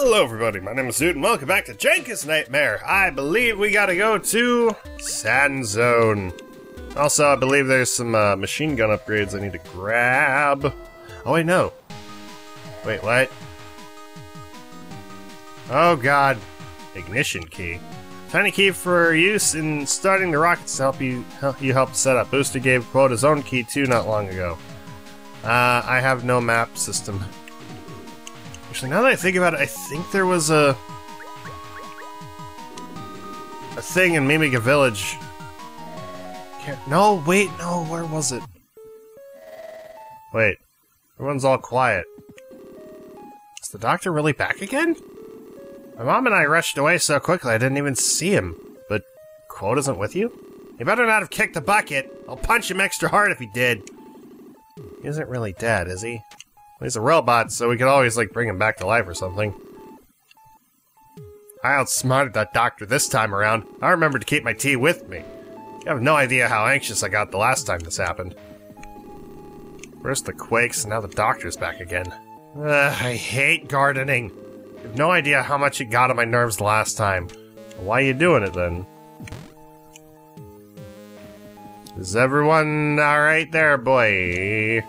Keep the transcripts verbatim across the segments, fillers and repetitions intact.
Hello everybody, my name is Suto and welcome back to Jenka's Nightmare. I believe we gotta go to Sand Zone. Also, I believe there's some uh, machine gun upgrades I need to grab. Oh wait, no. Wait, what? Oh god. Ignition key. Tiny key for use in starting the rockets to help you help you help set up. Booster gave quote his own key too not long ago. Uh, I have no map system. Actually, now that I think about it, I think there was a... a thing in Mimiga Village. Can't, no, wait, no, where was it? Wait. Everyone's all quiet. Is the doctor really back again? My mom and I rushed away so quickly I didn't even see him. But Quote isn't with you? You better not have kicked the bucket! I'll punch him extra hard if he did! He isn't really dead, is he? Well, he's a robot, so we could always, like, bring him back to life or something. I outsmarted that doctor this time around. I remembered to keep my tea with me. You have no idea how anxious I got the last time this happened. First the quakes, and now the doctor's back again. Ugh, I hate gardening. You have no idea how much it got on my nerves the last time. Why are you doing it, then? Is everyone alright there, boy?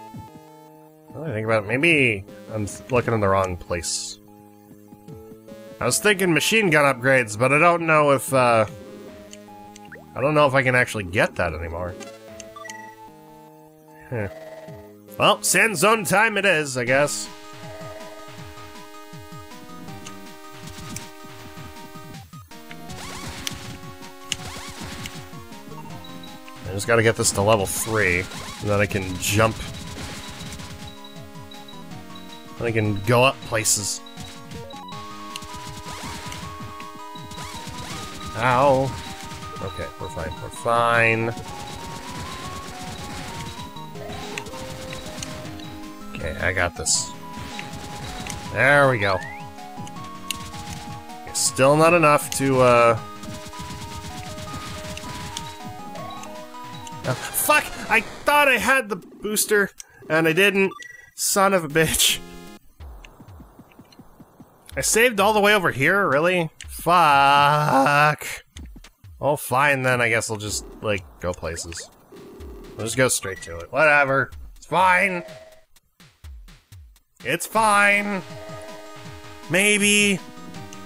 Now that I think about it, maybe I'm looking in the wrong place. I was thinking machine gun upgrades, but I don't know if, uh... I don't know if I can actually get that anymore. Huh. Well, Sand Zone time it is, I guess. I just gotta get this to level three, and then I can jump. I can go up places. Ow. Okay, we're fine, we're fine. Okay, I got this. There we go. It's still not enough to, uh... Oh, fuck! I thought I had the booster, and I didn't. Son of a bitch. I saved all the way over here, really? Fuck. Oh, fine then, I guess I'll just, like, go places. I'll just go straight to it. Whatever. It's fine. It's fine. Maybe.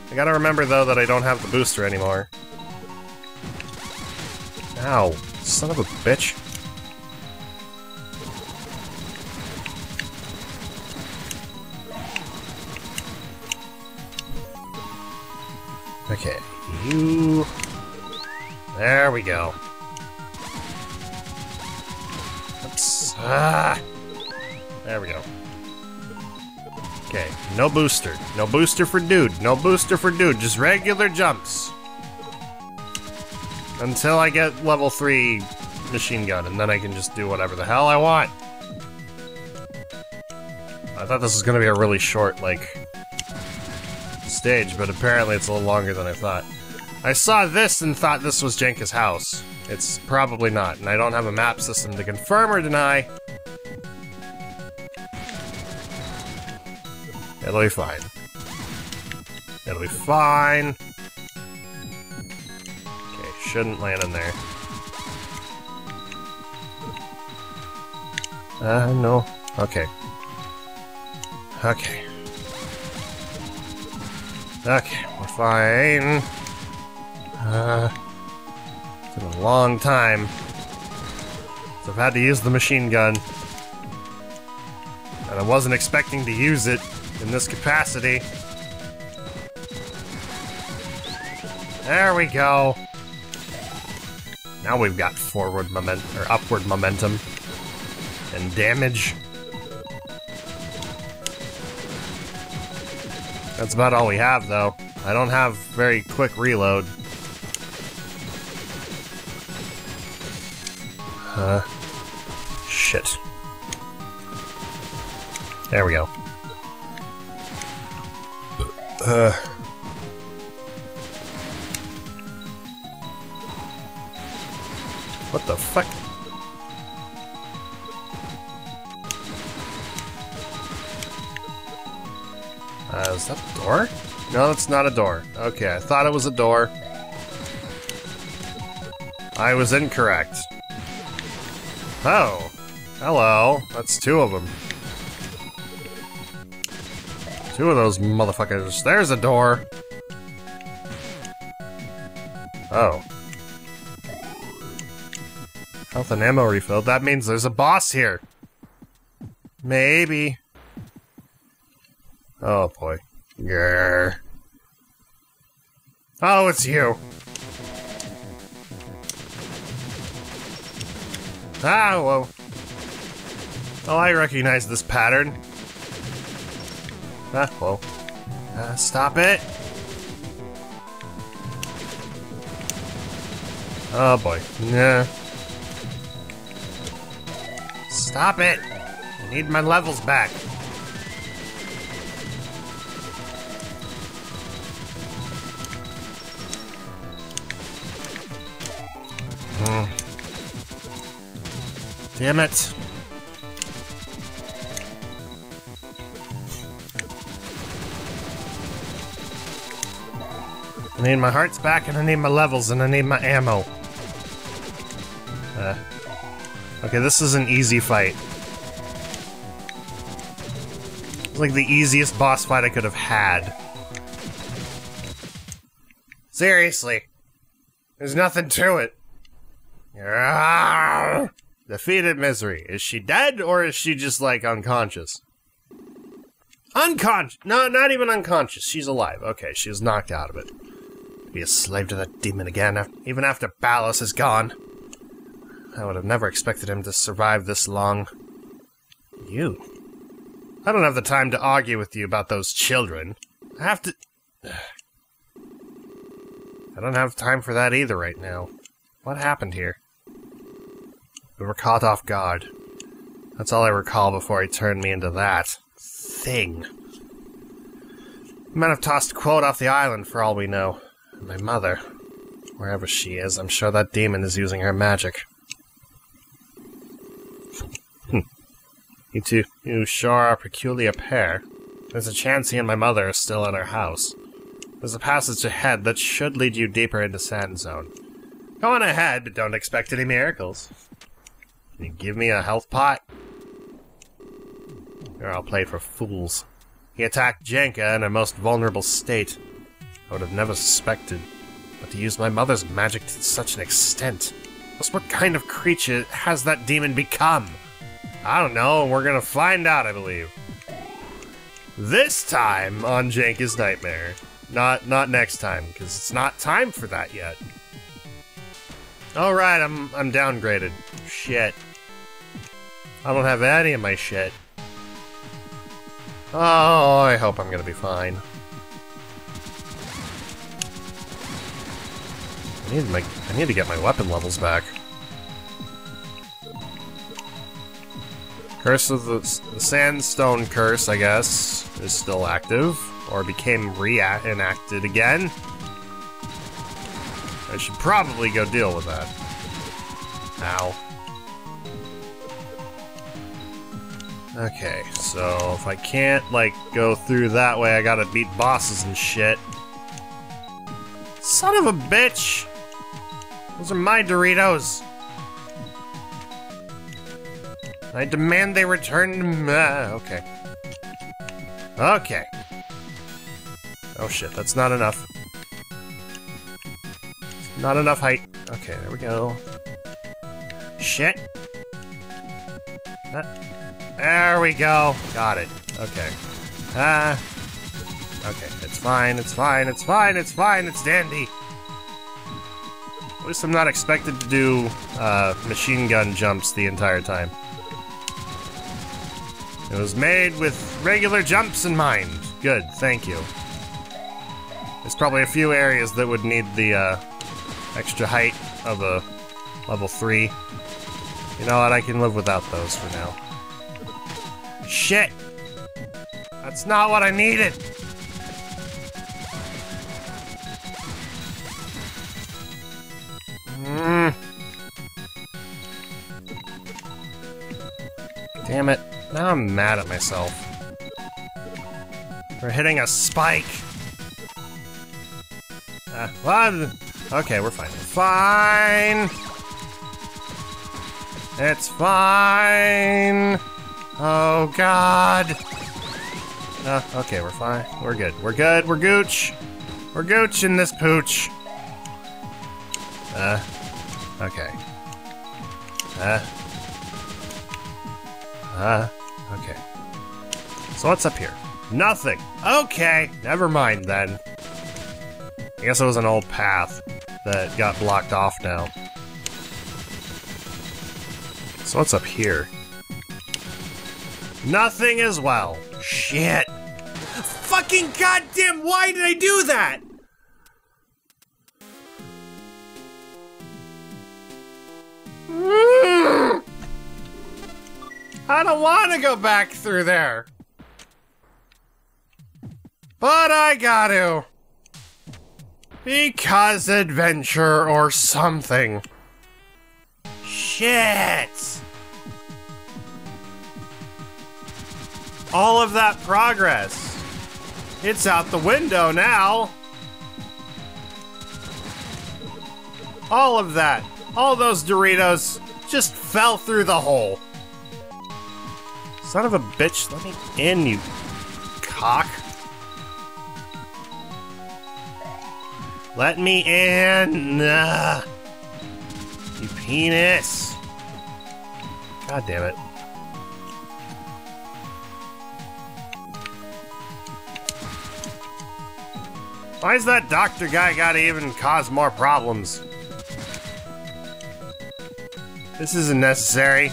I gotta remember, though, that I don't have the booster anymore. Ow. Son of a bitch. Okay, you... There we go. Oops. Ah! There we go. Okay, no booster. No booster for dude. No booster for dude. Just regular jumps. Until I get level three machine gun, and then I can just do whatever the hell I want. I thought this was gonna be a really short, like... stage, but apparently it's a little longer than I thought. I saw this and thought this was Jenka's house. It's probably not, and I don't have a map system to confirm or deny. It'll be fine. It'll be fine. Okay, shouldn't land in there. Uh, no. Okay. Okay. Okay, we're fine. Uh, it's been a long time so I've had to use the machine gun. And I wasn't expecting to use it in this capacity. There we go. Now we've got forward momentum, or upward momentum. And damage. That's about all we have, though. I don't have very quick reload. Uh, shit. There we go. Uh. What the fuck? Uh, is that a door? No, it's not a door. Okay, I thought it was a door. I was incorrect. Oh. Hello. That's two of them. Two of those motherfuckers. There's a door! Oh. Health and ammo refilled. That means there's a boss here! Maybe. Oh boy. Grr. Oh, it's you! Ah, whoa. Oh, I recognize this pattern. Ah, whoa. Uh, stop it! Oh boy. Nah. Stop it! I need my levels back. Mm. Damn it. I need my hearts back, and I need my levels, and I need my ammo. Uh, okay, this is an easy fight. It's like the easiest boss fight I could have had. Seriously. There's nothing to it. Arrgh! Defeated Misery. Is she dead, or is she just, like, unconscious? Unconscious! No, not even unconscious. She's alive. Okay, she was knocked out of it. Be a slave to that demon again, even after Ballas is gone. I would have never expected him to survive this long. You. I don't have the time to argue with you about those children. I have to... I don't have time for that either right now. What happened here? We were caught off guard. That's all I recall before he turned me into that thing. He might have tossed Quote off the island for all we know. My mother. Wherever she is, I'm sure that demon is using her magic. Hm. You two, you sure are a peculiar pair. There's a chance he and my mother are still at our house. There's a passage ahead that should lead you deeper into Sand Zone. Go on ahead, but don't expect any miracles. Can you give me a health pot? Or I'll play for fools. He attacked Jenka in her most vulnerable state. I would have never suspected, but to use my mother's magic to such an extent. Just what kind of creature has that demon become? I don't know, and we're gonna find out, I believe. This time on Jenka's Nightmare. Not not next time, because it's not time for that yet. Alright, I'm I'm downgraded. Shit. I don't have any of my shit. Oh, I hope I'm gonna be fine. I need, my, I need to get my weapon levels back. Curse of the, the Sandstone Curse, I guess, is still active. Or became re-enacted again. I should probably go deal with that. Ow. Okay, so if I can't, like, go through that way, I gotta beat bosses and shit. Son of a bitch! Those are my Doritos! I demand they return to me. Okay. Okay. Oh shit, that's not enough. Not enough height. Okay, there we go. Shit! There we go! Got it. Okay. Ah. Uh, okay, it's fine, it's fine, it's fine, it's fine, it's dandy! At least I'm not expected to do uh, machine gun jumps the entire time. It was made with regular jumps in mind. Good, thank you. There's probably a few areas that would need the uh, extra height of a level three. You know what, I can live without those for now. Shit! That's not what I needed! Damn it. Now I'm mad at myself. We're hitting a spike. Uh, well, okay, we're fine. Fine! It's fine! Oh, God! Uh, okay, we're fine. We're good. We're good. We're gooch. We're gooch in this pooch. Uh, okay. Uh. Uh, okay. So what's up here? Nothing. Okay, never mind then. I guess it was an old path that got blocked off now. So what's up here? Nothing as well. Shit. Fucking goddamn, why did I do that? Mm. I don't want to go back through there. But I got to. Because adventure or something. Shit. All of that progress. It's out the window now. All of that. All those Doritos just fell through the hole. Son of a bitch, let me in, you cock. Let me in. Ugh. You penis. God damn it. Why is that doctor guy gotta even cause more problems? This isn't necessary.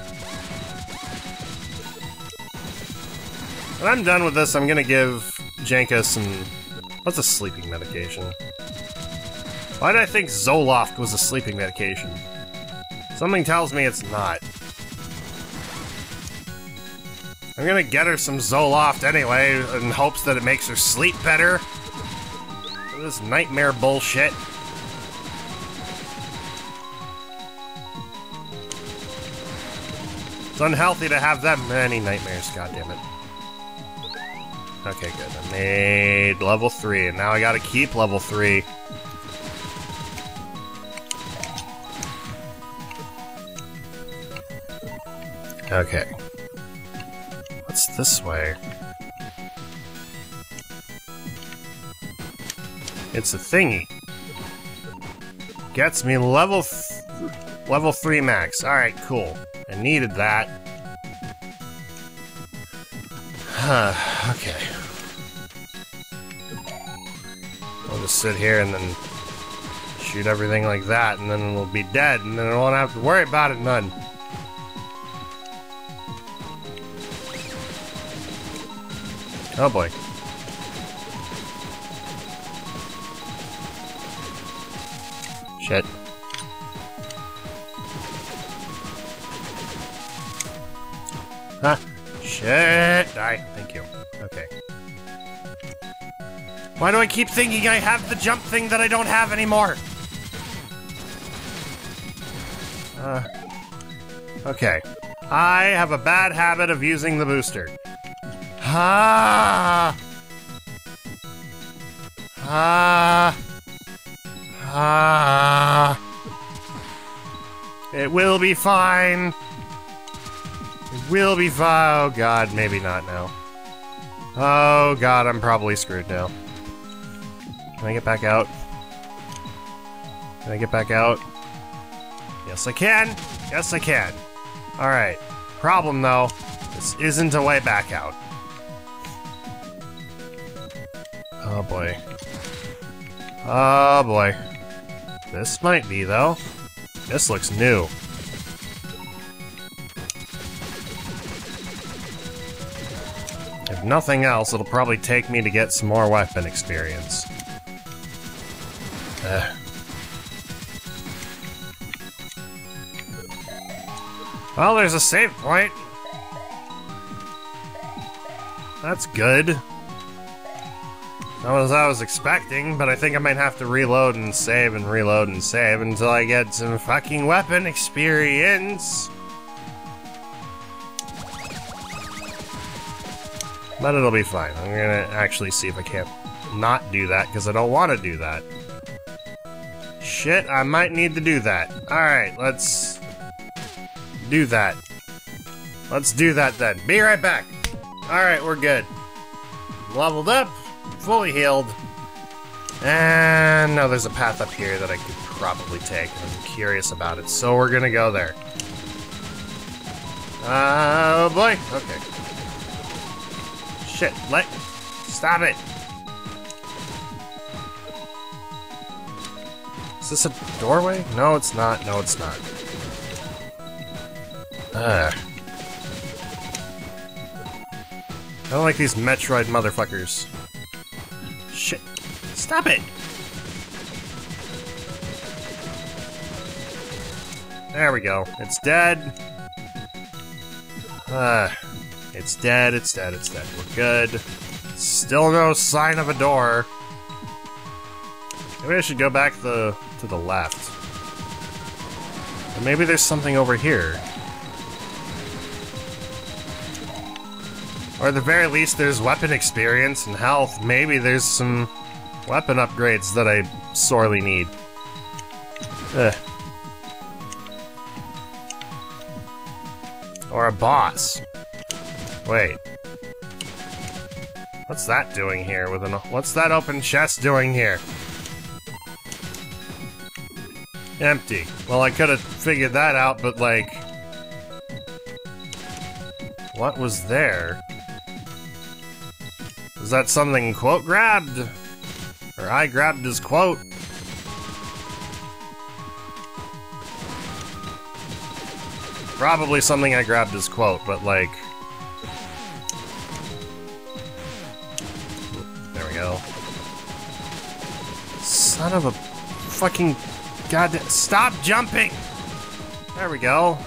When I'm done with this, I'm gonna give Jenka some... What's a sleeping medication? Why did I think Zoloft was a sleeping medication? Something tells me it's not. I'm gonna get her some Zoloft anyway, in hopes that it makes her sleep better. This nightmare bullshit. It's unhealthy to have that many nightmares, goddammit. Okay, good. I made level three, and now I gotta keep level three. Okay. What's this way? It's a thingy. Gets me level th level three max. Alright, cool. I needed that. Huh, okay. I'll just sit here and then shoot everything like that, and then it'll be dead, and then I won't have to worry about it none. Oh boy. Shit. Huh. Shit. Die. Thank you. Okay. Why do I keep thinking I have the jump thing that I don't have anymore? Uh. Okay. I have a bad habit of using the booster. Ha! Ha! Ah, it will be fine. It will be fine. Oh God, maybe not now. Oh God, I'm probably screwed now. Can I get back out? Can I get back out? Yes, I can. Yes, I can. All right. Problem though, this isn't a way back out. Oh boy. Oh boy. This might be, though. This looks new. If nothing else, it'll probably take me to get some more weapon experience. Ugh. Well, there's a save point. That's good. Not as I was expecting, but I think I might have to reload and save and reload and save until I get some fucking weapon experience. But it'll be fine. I'm gonna actually see if I can't not do that, because I don't want to do that. Shit, I might need to do that. Alright, let's do that. Let's do that then. Be right back! Alright, we're good. Leveled up, fully healed. And now there's a path up here that I could probably take. I'm curious about it, so we're gonna go there. Uh, oh boy! Okay. Shit, let... Stop it! Is this a doorway? No, it's not. No, it's not. Ugh. I don't like these Metroid motherfuckers. Shit. Stop it! There we go. It's dead. Uh, it's dead, it's dead, it's dead. We're good. Still no sign of a door. Maybe I should go back the, to the left. But maybe there's something over here. Or at the very least, there's weapon experience and health. Maybe there's some weapon upgrades that I sorely need. Ugh. Or a boss. Wait. What's that doing here with an... What's that open chest doing here? Empty. Well, I could have figured that out, but like... What was there? Was that something quote grabbed? Or I grabbed his quote? Probably something I grabbed his quote, but like... There we go. Son of a fucking goddamn... Stop jumping! There we go.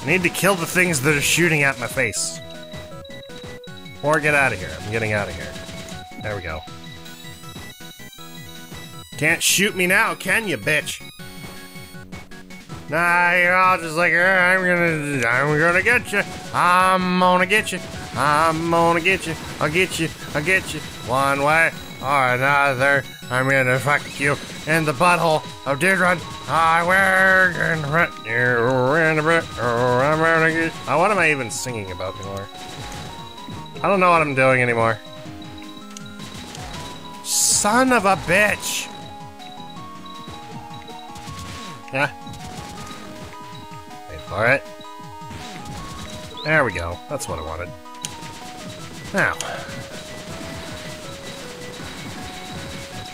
I need to kill the things that are shooting at my face. Or get out of here. I'm getting out of here. There we go. Can't shoot me now, can you, bitch? Nah, you're all just like, I'm gonna, I'm gonna get you. I'm gonna get you. I'm gonna get you. I'll get you. I'll get you. One way or another, I'm gonna fuck you in the butthole of Dude Run. I wear gonna you. I'm gonna get you. What am I even singing about anymore? I don't know what I'm doing anymore. Son of a bitch. Yeah. Alright. There we go. That's what I wanted. Now.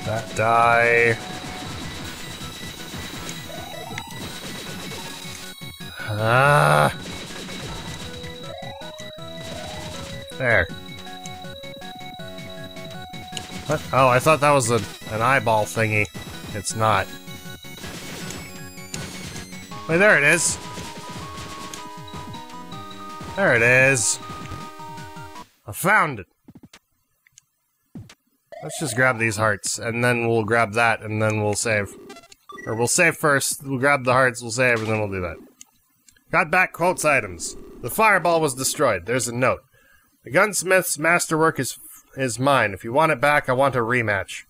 That die. Ah. There. What? Oh, I thought that was a, an eyeball thingy. It's not. Wait, there it is. There it is. I found it. Let's just grab these hearts, and then we'll grab that, and then we'll save. Or we'll save first, we'll grab the hearts, we'll save, and then we'll do that. Got back quotes items. The fireball was destroyed. There's a note. The gunsmith's masterwork is, is mine. If you want it back, I want a rematch.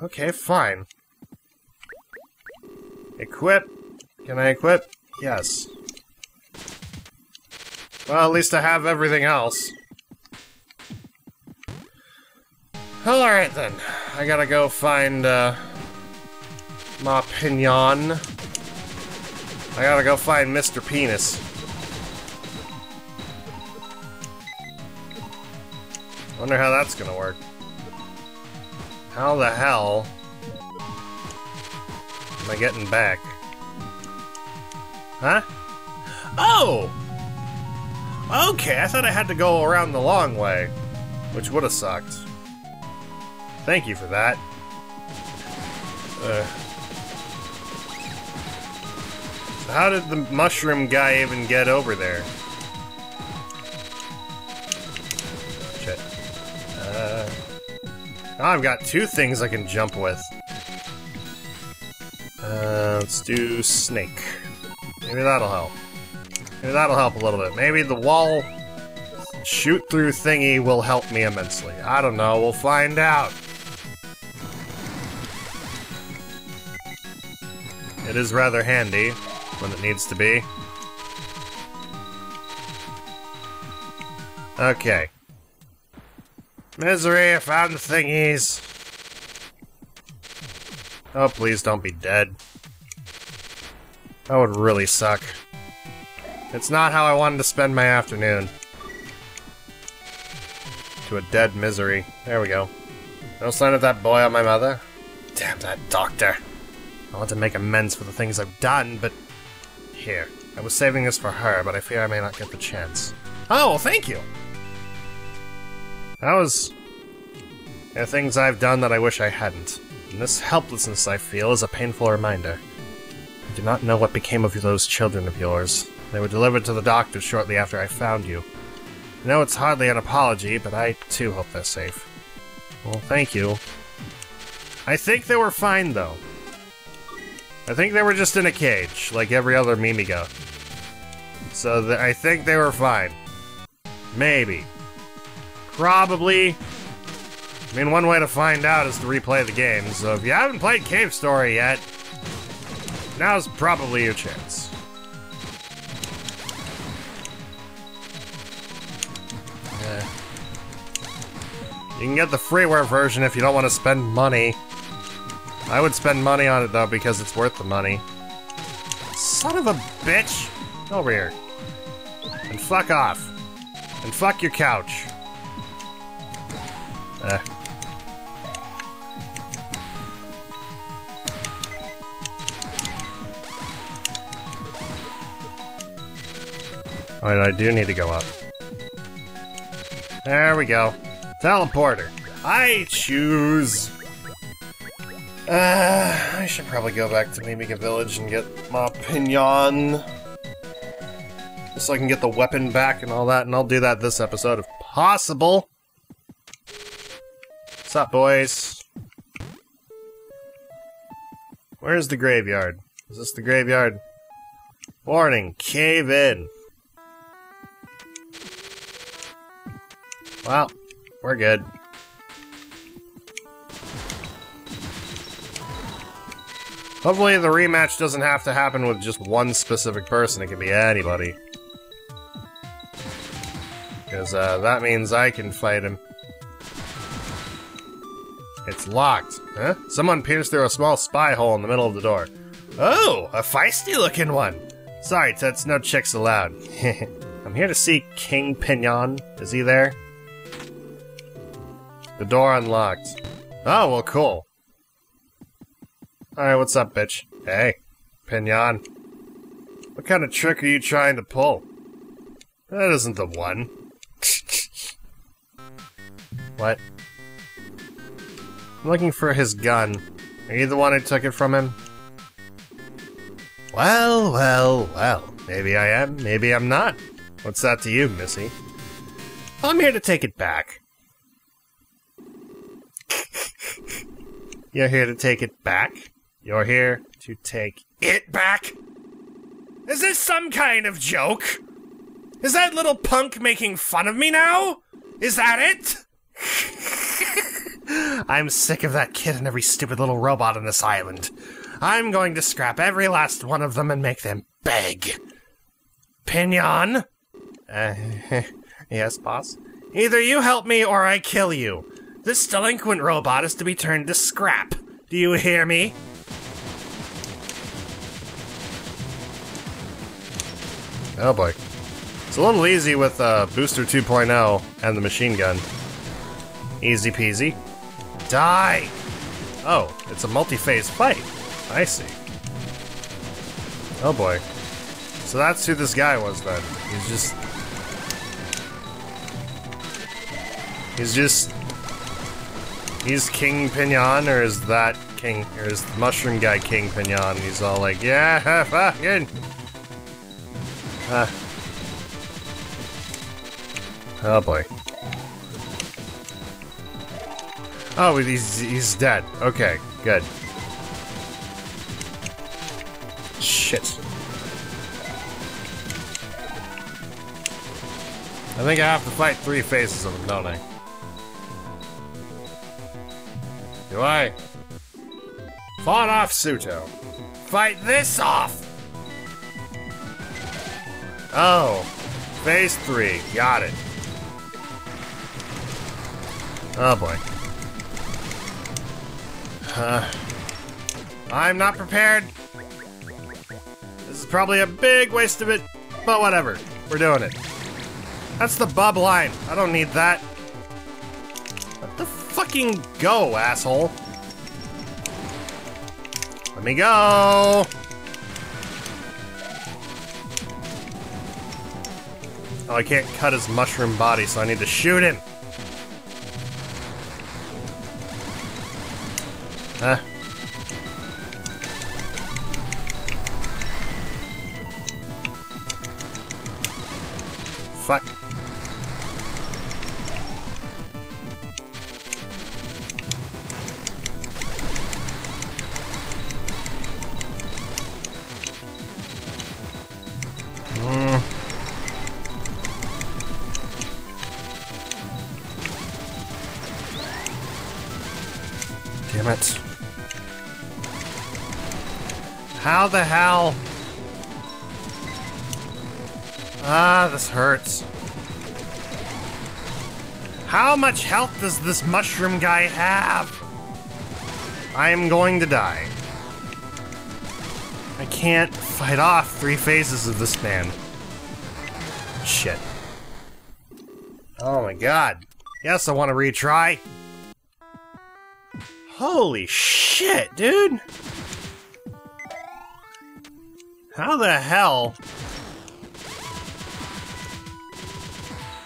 Okay, fine. Equip. Can I equip? Yes. Well, at least I have everything else. Alright then. I gotta go find, uh... Ma Pignon. I gotta go find Mister Penis. Wonder how that's gonna work. How the hell... am I getting back? Huh? Oh! Okay, I thought I had to go around the long way, which would have sucked. Thank you for that. Uh, so how did the mushroom guy even get over there? Shit. Uh, now I've got two things I can jump with. Uh, let's do snake. Maybe that'll help. Maybe that'll help a little bit. Maybe the wall shoot-through thingy will help me immensely. I don't know. We'll find out. It is rather handy when it needs to be. Okay. Misery, I found the thingies. Oh, please don't be dead. That would really suck. It's not how I wanted to spend my afternoon. To a dead misery. There we go. No sign of that boy on my mother? Damn that doctor. I want to make amends for the things I've done, but... Here. I was saving this for her, but I fear I may not get the chance. Oh, well, thank you! That was... There are things I've done that I wish I hadn't. And this helplessness I feel is a painful reminder. I do not know what became of those children of yours. They were delivered to the doctor shortly after I found you. I know it's hardly an apology, but I, too, hope they're safe. Well, thank you. I think they were fine, though. I think they were just in a cage, like every other Mimiga. So th I think they were fine. Maybe. Probably. I mean, one way to find out is to replay the game, so if you haven't played Cave Story yet, now's probably your chance. Uh, you can get the freeware version if you don't want to spend money. I would spend money on it, though, because it's worth the money. Son of a bitch! Over here. And fuck off. And fuck your couch. Uh. Alright, I do need to go up. There we go. Teleporter. I choose... Uh, I should probably go back to Mimiga Village and get Ma Pignon. Just so I can get the weapon back and all that, and I'll do that this episode if possible. What's up, boys? Where's the graveyard? Is this the graveyard? Warning, cave in. Well, we're good. Hopefully the rematch doesn't have to happen with just one specific person, it can be anybody. Because uh, that means I can fight him. It's locked. Huh? Someone peers through a small spy hole in the middle of the door. Oh, a feisty-looking one! Sorry, Toots, no chicks allowed. I'm here to see King Pignon. Is he there? The door unlocked. Oh, well, cool. Alright, what's up, bitch? Hey, Pignon. What kind of trick are you trying to pull? That isn't the one. What? I'm looking for his gun. Are you the one who took it from him? Well, well, well. Maybe I am, maybe I'm not. What's that to you, missy? I'm here to take it back. You're here to take it back? You're here to take it back? Is this some kind of joke? Is that little punk making fun of me now? Is that it? I'm sick of that kid and every stupid little robot on this island. I'm going to scrap every last one of them and make them beg. Pignon? Uh, yes, boss? Either you help me or I kill you. This delinquent robot is to be turned to scrap. Do you hear me? Oh boy. It's a little easy with uh, Booster two point oh and the machine gun. Easy peasy. Die! Oh, it's a multi-phase fight. I see. Oh boy. So that's who this guy was then. He's just... He's just... He's King Pignon, or is that King... Or is the mushroom guy King Pignon? He's all like, yeah, fucking... Uh. Oh boy. Oh, he's, he's dead. Okay, good. Shit. I think I have to fight three faces of them, don't I? Do I? Fought off Suto. Fight this off! Oh. Phase three. Got it. Oh boy. Uh, I'm not prepared. This is probably a big waste of it, but whatever. We're doing it. That's the bub line. I don't need that. Let the fucking go, asshole. Let me go. Oh, I can't cut his mushroom body, so I need to shoot him. Huh? Fuck. Mm. Damn it. How the hell? Ah, this hurts. How much health does this mushroom guy have? I am going to die. I can't fight off three phases of this man. Shit. Oh my god. Yes, I want to retry. Holy shit, dude! How the hell?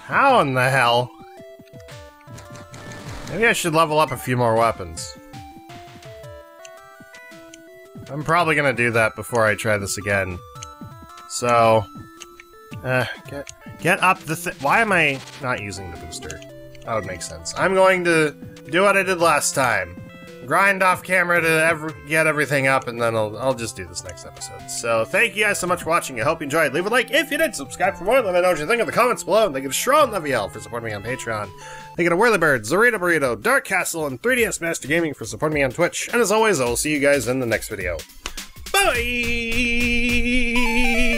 How in the hell? Maybe I should level up a few more weapons. I'm probably gonna do that before I try this again. So... Uh, get, get up the thi- Why am I not using the booster? That would make sense. I'm going to do what I did last time. Grind off camera to ever get everything up, and then I'll, I'll just do this next episode. So, thank you guys so much for watching. I hope you enjoyed. Leave a like if you did. Subscribe for more. Let me know what you think in the comments below. And thank you to Shroud and L V L for supporting me on Patreon. Thank you to Whirly Birds, Zorita Burrito, Dark Castle, and three D S Master Gaming for supporting me on Twitch. And as always, I will see you guys in the next video. Bye!